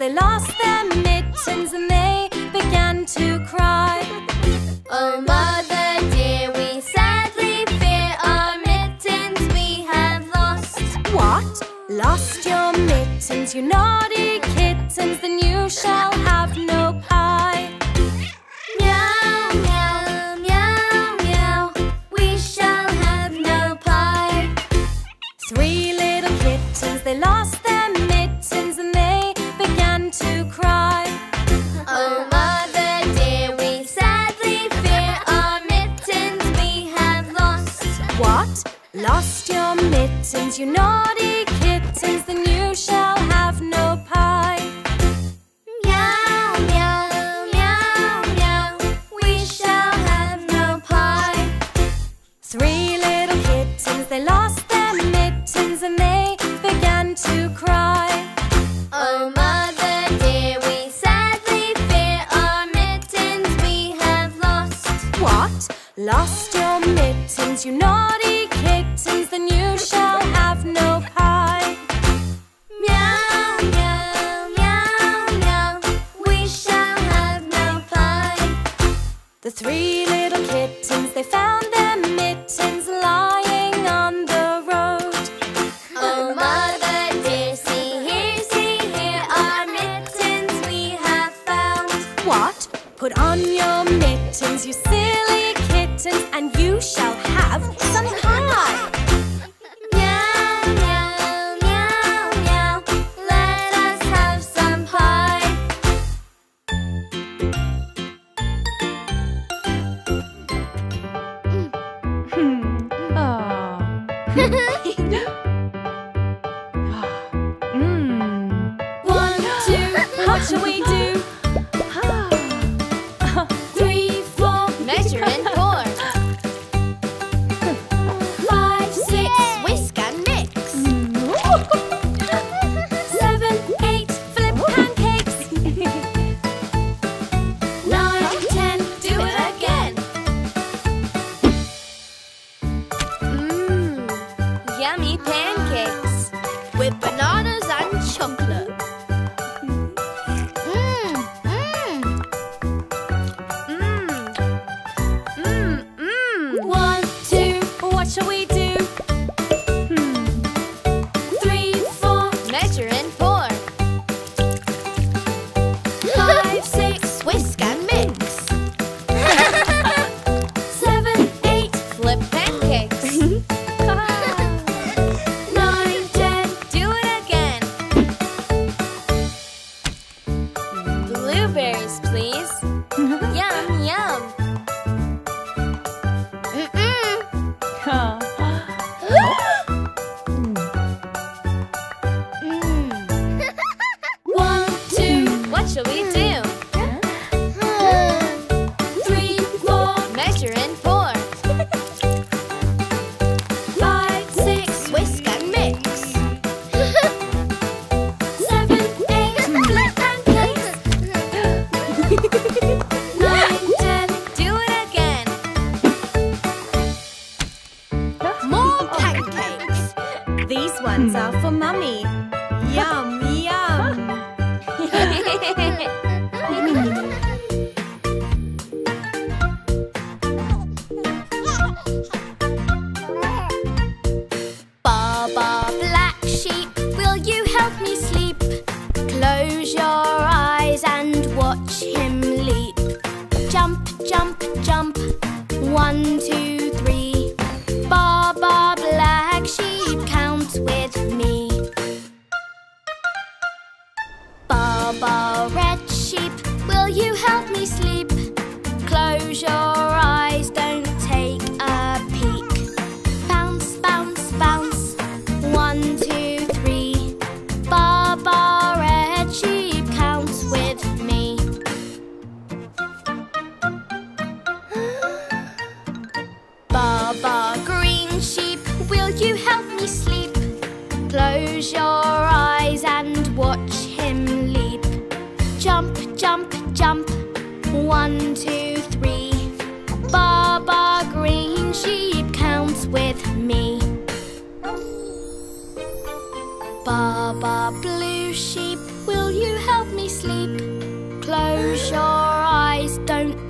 they lost their mittens and they began to cry. Oh, mother dear, we sadly fear our mittens we have lost. What? Lost your mittens, you naughty kittens, then you shall have no pie. Meow, meow, meow, meow, we shall have no pie. Three little kittens, they lost their mittens and they began to cry. Oh, mother dear, we sadly fear our mittens we have lost. What? Lost your mittens, you naughty kittens, then you shall have no pie. Meow, meow, meow, meow, we shall have no pie. Three little kittens, they lost their mittens and they began to cry. Oh, mother dear, we sadly fear our mittens we have lost. What? Lost your mittens, you naughty kittens, then you shall have no pie. Meow, meow, meow, meow, we shall have no pie. The three little kittens, they found their mittens lying on the road. Oh, mother dear, see here, our mittens we have found. What? Put on your mittens, you silly kittens, and you shall have some pie. Meow, meow, meow, meow, let us have some pie. One, two, what shall we do?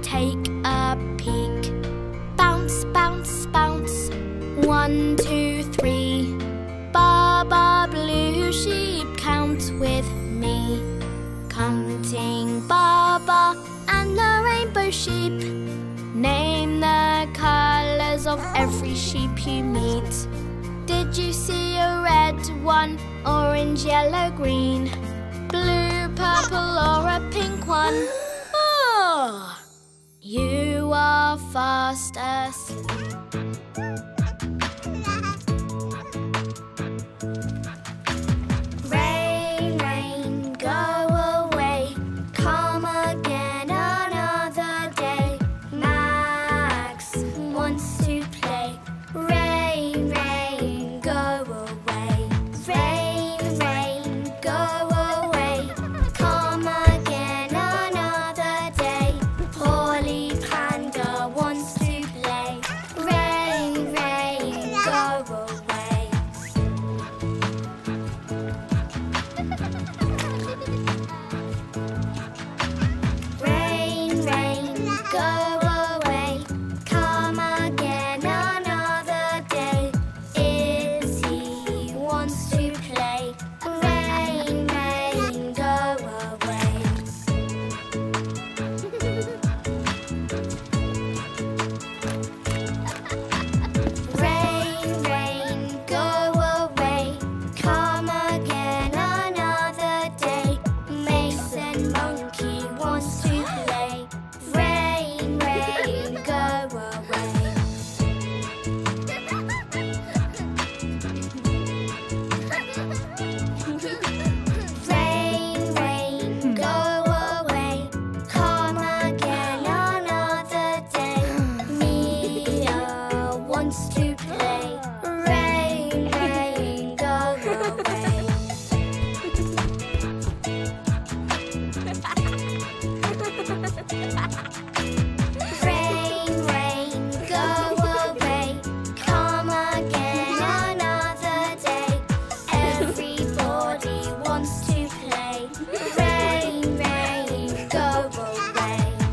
take a peek. Bounce, bounce, bounce. 1, 2, 3. Baba Blue Sheep, count with me. Counting Baba and the rainbow sheep. Name the colours of every sheep you meet. Did you see a red one, orange, yellow, green, blue, purple or a pink one? Oh! You are fastest.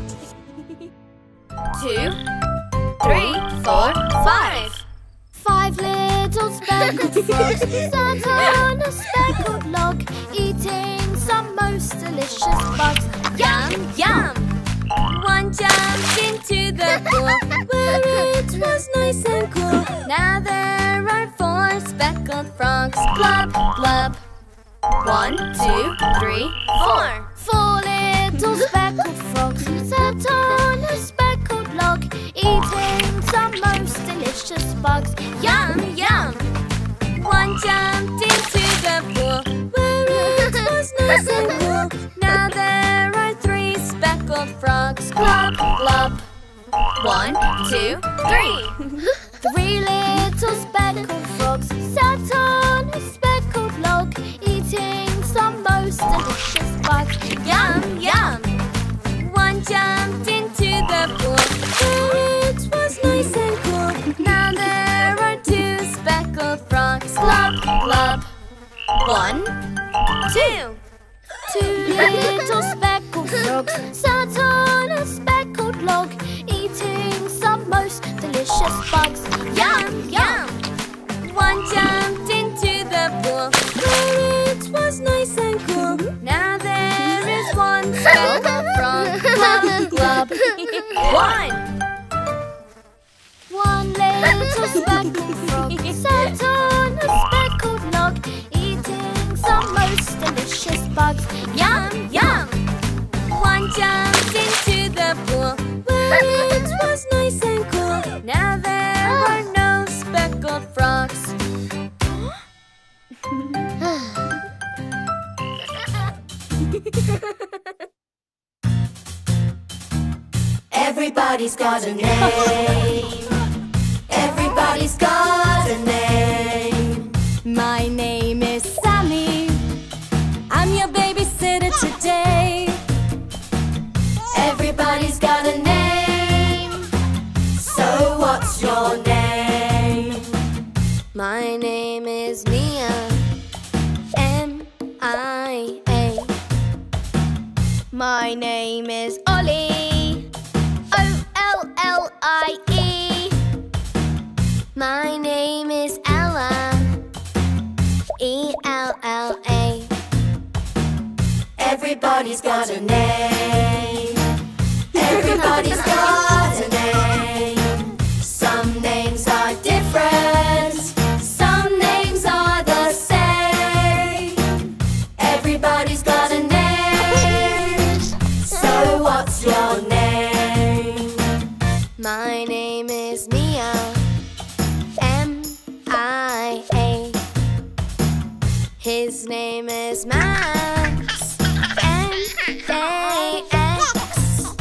Sat on a speckled log, eating some most delicious bugs. Yum, yum! One jumped into the pool, where it was nice and cool. Now there are 4 speckled frogs. Blub, blub. 1, 2, 3, 4. 4 little speckled frogs sat on a speckled log, eating some most delicious bugs. Yum, yum! One jumped into the pool, where it was nice and cool. Now there are 3 speckled frogs. Glop, glop. 1, 2, 3. 3 little speckled frogs sat on a speckled log, eating some most delicious bugs. Yum, yum. One jumped into the pool, where it was nice and cool. Now there are 2 speckled frogs. Glub, glub. 1, 2. 2 little speckled frogs sat on a speckled log, eating some most delicious bugs. Yum, yum. One jumped into the pool, where it was nice and cool. Now there is 1 speckled frog. Glub, glub. 1 little speckled frog sat on a speckled log, eating some most delicious bugs. Yum, yum! One jumped into the pool, where it was nice and cool. Now there are no speckled frogs. Everybody's got a name. Everybody's got a name. My name is Sammy. I'm your babysitter today. Everybody's got a name. So what's your name? My name is Mia. M-I-A. My name is Ollie. Everybody's got a name. Everybody's got a name. Some names are different, some names are the same. Everybody's got a name. So what's your name? My name is Mia. M-I-A. His name is Max. M-A-X.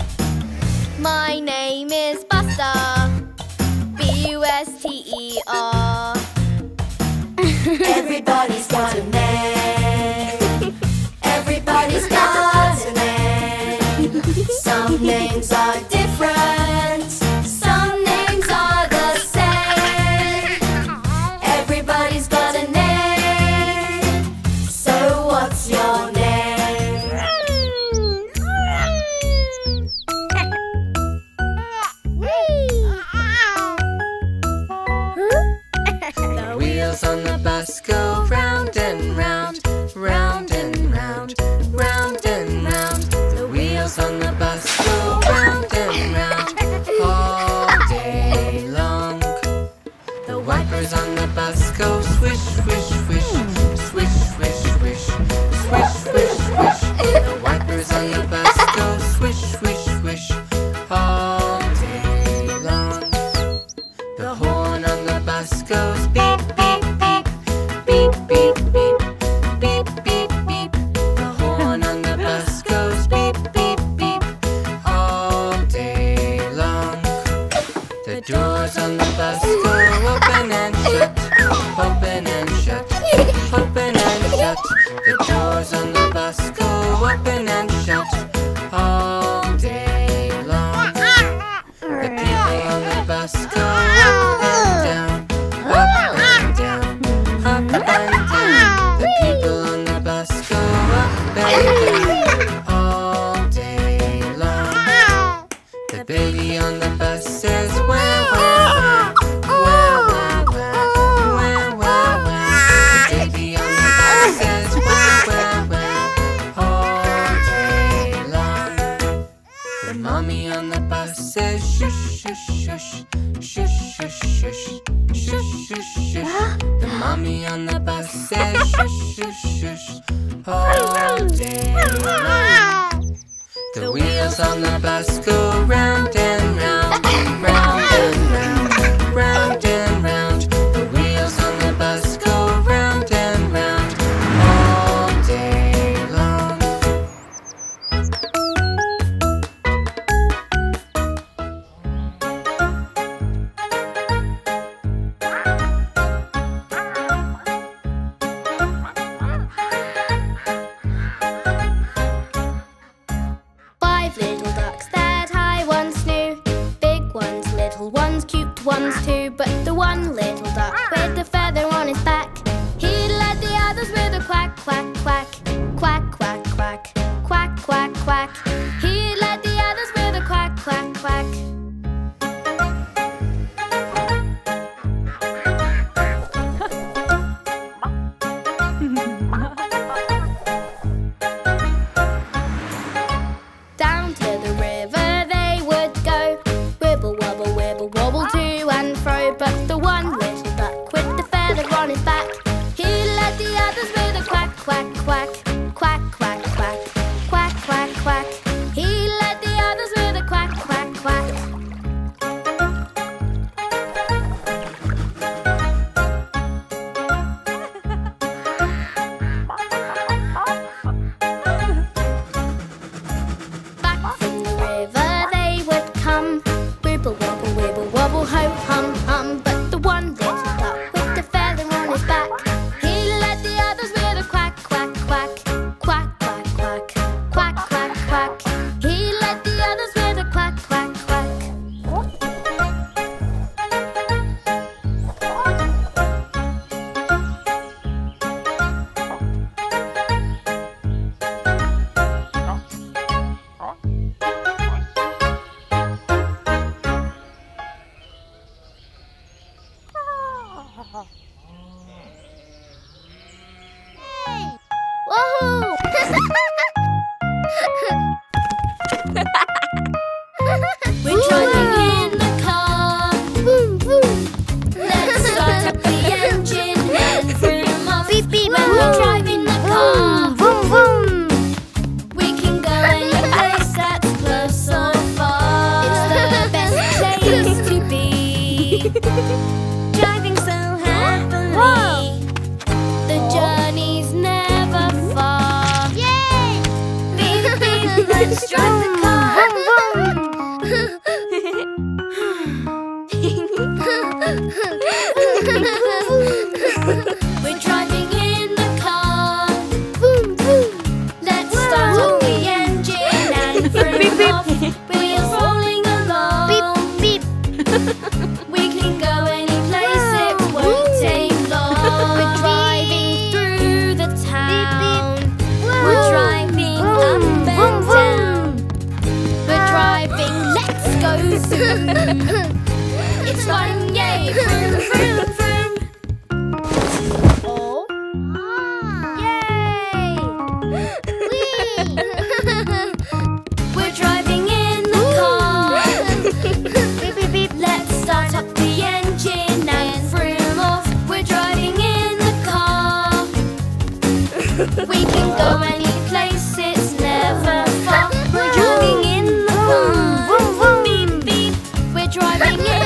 My name is Buster. B-U-S-T-E-R. Everybody's got a name. Everybody's got a name. Some names are different, some names are the same. Everybody's got a name. So what's your name? The wheels on the bus go round and round, round and round, round and round. The wheels on the bus go round and round all day long. The wipers on the bus go swish, swish, swish, swish, swish, swish, swish, swish, swish. The wipers on the bus go swish, swish, swish all day long. The horn on the bus goes beep, beep, beep, beep, beep, beep, beep, beep, beep. The horn on the bus goes beep, beep, beep all day long. The doors on the bus go open and shut, open and shut, open and shut. The doors on the bus go open and shut all day long. The people on the bus go up and down, up and down, up and down. The people on the bus go up and down all day long. The baby on the bus says wah wah wah, wah wah wah, wah wah wah. The baby on the bus says wah wah wah all day long. The mommy on the bus says shush shush shush, shush shush shush, shush shush shush. The mommy on the bus says shush shush shush all day long. The wheels on the bus go round and round, round and round, round and round. The wheels on the bus go round and round all day long. Five little ducks that I once knew. Big ones, little ones, cute ones too. But the one little duck with the feather on his back, he led the others with a quack, quack, quack. Quack, quack, quack. Quack, quack, quack. He led the others with a quack, quack, quack. Down to the river they would go. Wibble, wobble, wibble, wobble to and fro. But the one little duck with the feather on his back, he led the others with a quack, quack, quack. Quack, quack, quack. Quack, quack, quack. He led the others with a quack, quack, quack. Back from the river they would come. Wibble, wobble, wibble, wobble, ho, hum, hum. But the one little duck with the feather on his back, he led the others with a quack, quack, quack. Quack, quack, quack. Quack, quack, quack. He led the others with a quack, quack, quack. Let's drive the car. We're driving in the car. Let's start up the engine and turn it off. Wheels rolling along. Beep, beep. We can go any place. It won't take long. We're driving through the town. We're driving up and down. We're driving. Let's go soon. It's fun, yay! Vroom, vroom, vroom. Oh, yay! We're driving in the car. Beep, beep, beep. Let's start up the engine and vroom off. We're driving in the car. We can go any place. It's never far. We're driving in the car. Vroom, vroom, beep, beep. We're driving in.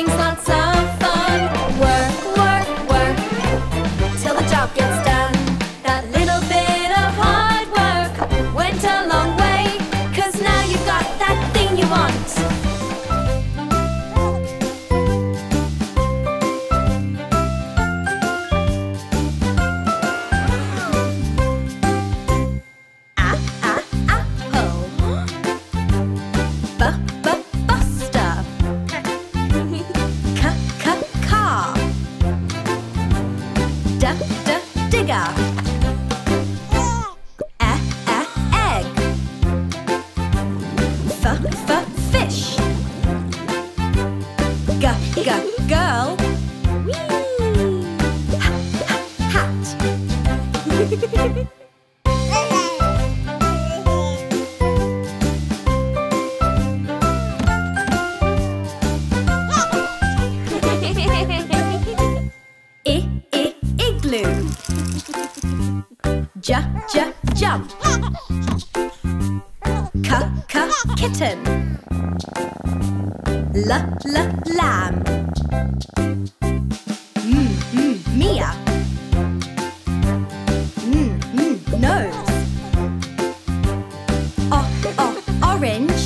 Working's lots of fun. Work, work, work, till the job gets done. That little bit of hard work went a long way, 'cause now you've got that thing you want. Jump. Kitten. Lamb. Mia. Nose. Orange.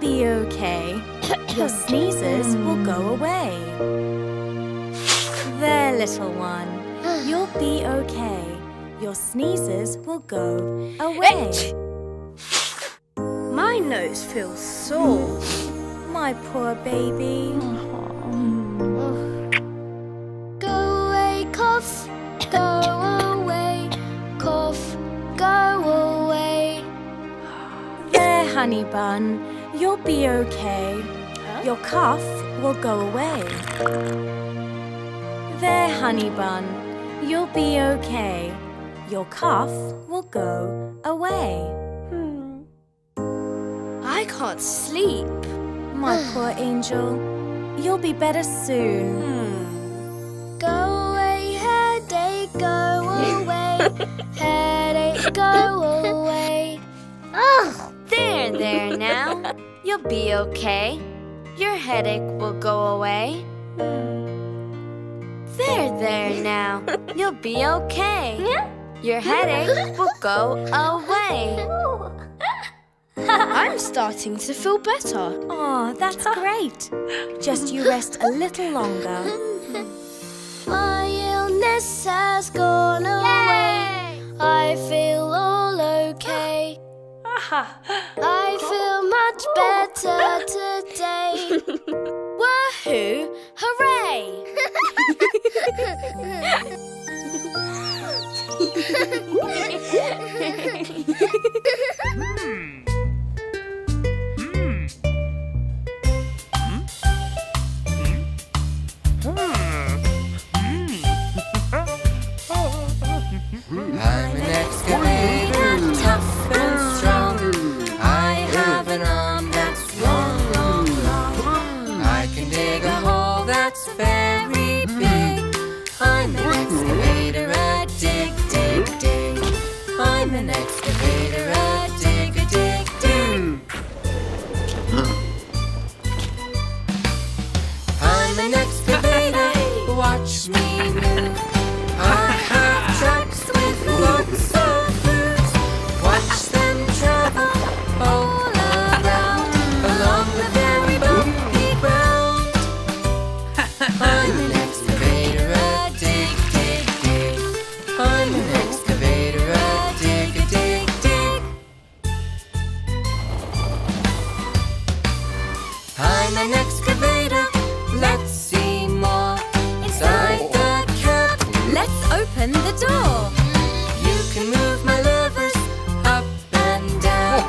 Pig. Your cough will go away. I can't sleep. My poor angel, you'll be better soon. Go away, headache, go away. Headache, go away. Oh, there, there now. You'll be okay. Your headache will go away. There, there now. You'll be okay. Your headache will go away. I'm starting to feel better. Oh, that's great. Just you rest a little longer. My illness has gone away. Yay! I feel all okay. I feel much better today. Woohoo! Hooray! I'm an excavator, tough and strong. I have an arm that's long, long, long. I can dig a hole that's very big. I'm an excavator, I dig. I'm an excavator, I dig, dig, dig. the next conveyor. Watch me move. I have trucks with lots of food. Watch them travel all around, along the very bumpy ground. I'm an excavator, a dig, dig, dig. I'm an excavator, a dig, a dig, dig. I'm an excavator. Let's see more inside the cab. Let's open the door. You can move my levers up and down.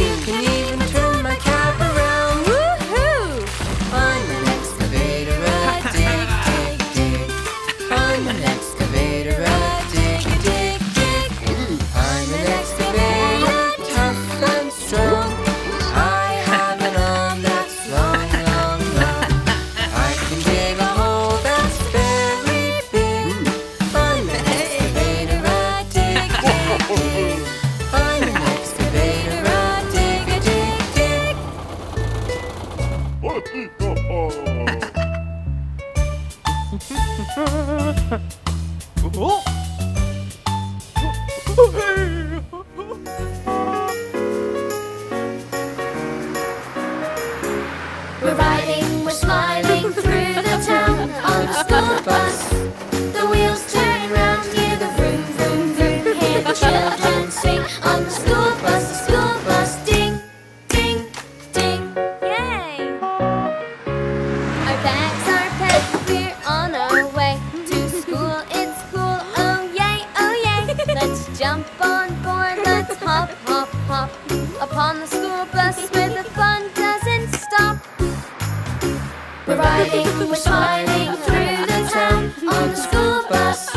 You can even turn my cab around. Woohoo! I'm an excavator, a dig, dig, dig. I'm an excavator, a dig, dig, dig. I'm an excavator, tough and strong. I have an arm that's long, long, long. I can dig a hole that's very big. I'm an excavator, a dig, dig, dig. I'm an excavator, a dig, dig, dig. We're riding, we're smiling through the town on a school bus. The wheels turn round, hear the vroom, vroom, vroom. Hear the children sing on the school bus, ding, ding, ding. Yay! Our bags are packed, we're on our way to school, it's cool, oh yay, let's jump on board, let's hop, hop, hop, upon the school bus where the fun doesn't stop. We're riding, we're smiling through the town on the school bus.